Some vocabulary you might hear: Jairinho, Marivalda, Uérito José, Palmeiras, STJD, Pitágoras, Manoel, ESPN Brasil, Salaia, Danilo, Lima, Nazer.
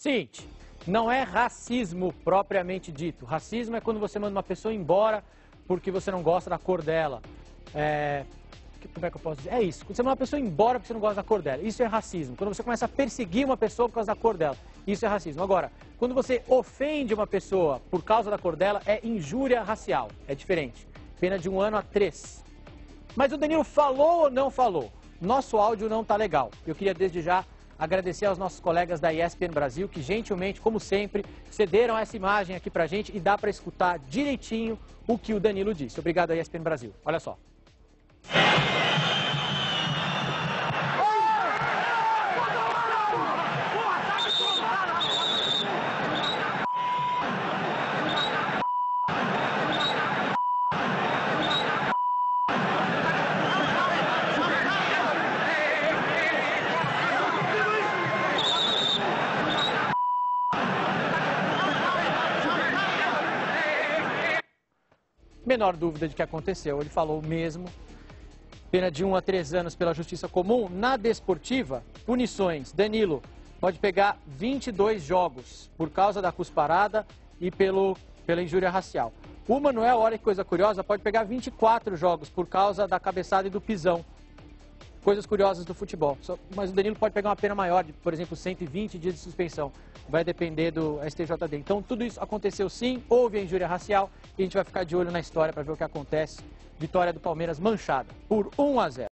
Seguinte, não é racismo propriamente dito. Racismo é quando você manda uma pessoa embora porque você não gosta da cor dela. Como é que eu posso dizer? É isso. Quando você manda uma pessoa embora porque você não gosta da cor dela, isso é racismo. Quando você começa a perseguir uma pessoa por causa da cor dela, isso é racismo. Agora, quando você ofende uma pessoa por causa da cor dela, é injúria racial. É diferente. Pena de 1 ano a 3. Mas o Danilo falou ou não falou? Nosso áudio não tá legal. Eu queria desde já agradecer aos nossos colegas da ESPN Brasil que gentilmente, como sempre, cederam essa imagem aqui pra gente e dá pra escutar direitinho o que o Danilo disse. Obrigado, ESPN Brasil. Olha só. Menor dúvida de que aconteceu, ele falou mesmo. Pena de 1 a 3 anos pela Justiça Comum. Na desportiva, punições. Danilo pode pegar 22 jogos por causa da cusparada e pela injúria racial. O Manoel, olha que coisa curiosa, pode pegar 24 jogos por causa da cabeçada e do pisão. Coisas curiosas do futebol. Mas o Danilo pode pegar uma pena maior, de, por exemplo, 120 dias de suspensão. Vai depender do STJD. Então, tudo isso aconteceu sim, houve a injúria racial e a gente vai ficar de olho na história para ver o que acontece. Vitória do Palmeiras manchada por 1 a 0.